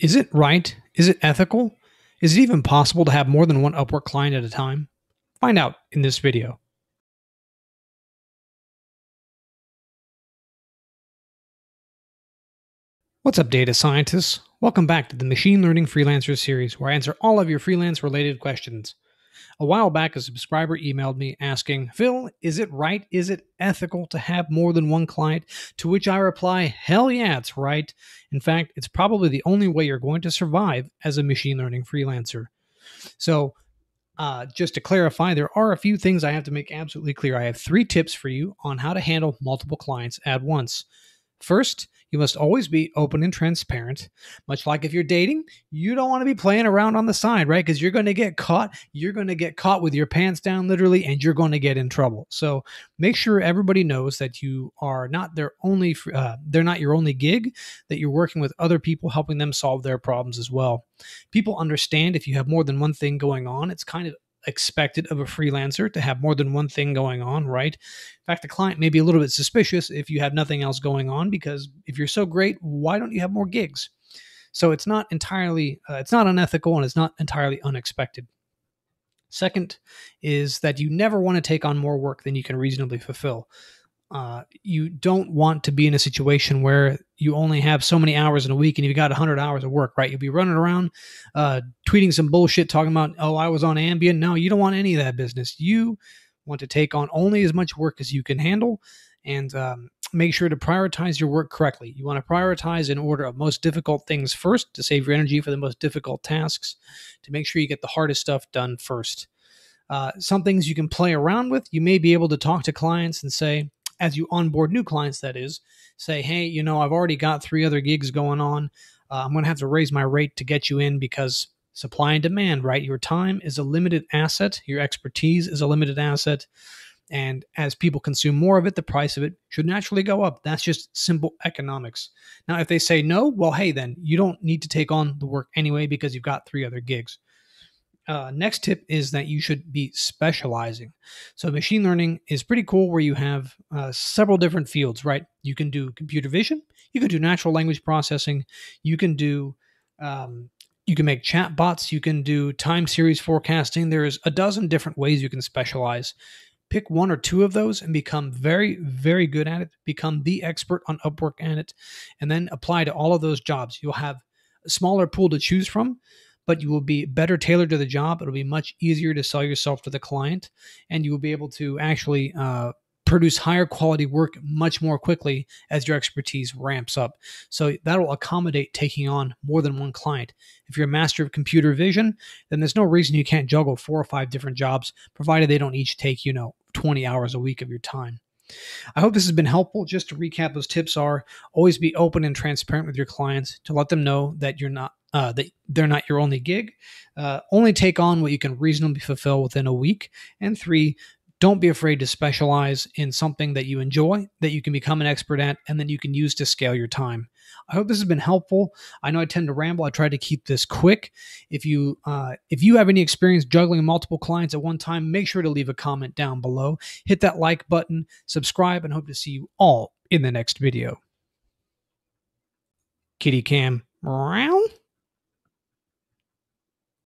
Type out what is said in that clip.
Is it right? Is it ethical? Is it even possible to have more than one Upwork client at a time? Find out in this video. What's up, data scientists? Welcome back to the Machine Learning Freelancers series, where I answer all of your freelance-related questions. A while back, a subscriber emailed me asking, Phil, is it right? Is it ethical to have more than one client? To which I reply, hell yeah, it's right. In fact, it's probably the only way you're going to survive as a machine learning freelancer. So just to clarify, there are a few things I have to make absolutely clear. I have three tips for you on how to handle multiple clients at once. First, you must always be open and transparent. Much like if you're dating, you don't want to be playing around on the side, right? Because you're going to get caught. You're going to get caught with your pants down, literally, and you're going to get in trouble. So make sure everybody knows that you are not their only, they're not your only gig, that you're working with other people, helping them solve their problems as well. People understand if you have more than one thing going on. It's kind of expected of a freelancer to have more than one thing going on, right? In fact, the client may be a little bit suspicious if you have nothing else going on, because if you're so great, why don't you have more gigs? So it's not entirely, it's not unethical, and it's not entirely unexpected. Second is that you never want to take on more work than you can reasonably fulfill. You don't want to be in a situation where you only have so many hours in a week and you've got 100 hours of work, right? You'll be running around tweeting some bullshit, talking about, oh, I was on Ambien. No, you don't want any of that business. You want to take on only as much work as you can handle, and make sure to prioritize your work correctly. You want to prioritize in order of most difficult things first, to save your energy for the most difficult tasks, to make sure you get the hardest stuff done first. Some things you can play around with. You may be able to talk to clients and say, as you onboard new clients, that is, say, hey, you know, I've already got three other gigs going on. I'm going to have to raise my rate to get you in, because supply and demand, right? Your time is a limited asset. Your expertise is a limited asset. And as people consume more of it, the price of it should naturally go up. That's just simple economics. Now, if they say no, well, hey, then you don't need to take on the work anyway, because you've got three other gigs. Next tip is that you should be specializing. So machine learning is pretty cool, where you have several different fields, right? You can do computer vision. You can do natural language processing. You can do, you can make chat bots. You can do time series forecasting. There's a dozen different ways you can specialize. Pick one or two of those and become very, very good at it. Become the expert on Upwork at it, and then apply to all of those jobs. You'll have a smaller pool to choose from, but you will be better tailored to the job. It'll be much easier to sell yourself to the client, and you will be able to actually produce higher quality work much more quickly as your expertise ramps up. So that'll accommodate taking on more than one client. If you're a master of computer vision, then there's no reason you can't juggle 4 or 5 different jobs, provided they don't each take, you know, 20 hours a week of your time. I hope this has been helpful. Just to recap, those tips are: always be open and transparent with your clients, to let them know that you're not, that they're not your only gig. Only take on what you can reasonably fulfill within a week. And 3, don't be afraid to specialize in something that you enjoy, that you can become an expert at, and then you can use to scale your time. I hope this has been helpful. I know I tend to ramble. I try to keep this quick. If you have any experience juggling multiple clients at one time, make sure to leave a comment down below. Hit that like button, subscribe, and hope to see you all in the next video. Kitty cam. Meow.